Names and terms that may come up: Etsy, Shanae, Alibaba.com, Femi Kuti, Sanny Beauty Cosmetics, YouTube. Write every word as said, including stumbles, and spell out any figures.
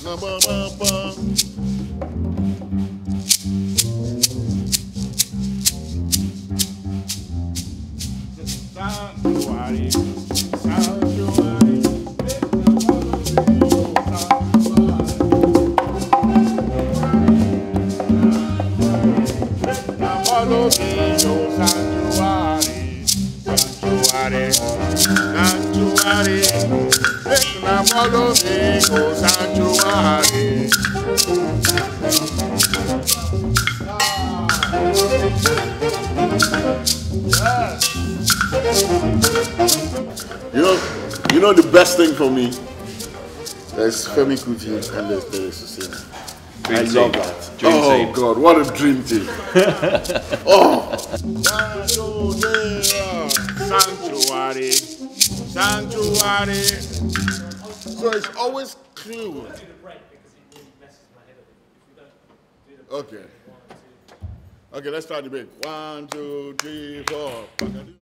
Follow me, O sanctuary. You know, you know the best thing for me? There's Femi Kuti and there's Teresina. I love that. Dream oh team. God, what a dream team. Oh, sanctuary, sanctuary. So it's always clean. Okay. Okay, let's start the bit. One, two, three, four.